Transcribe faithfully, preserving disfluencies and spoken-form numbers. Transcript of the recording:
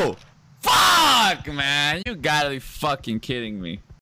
No! Fuck, man! You gotta be fucking kidding me.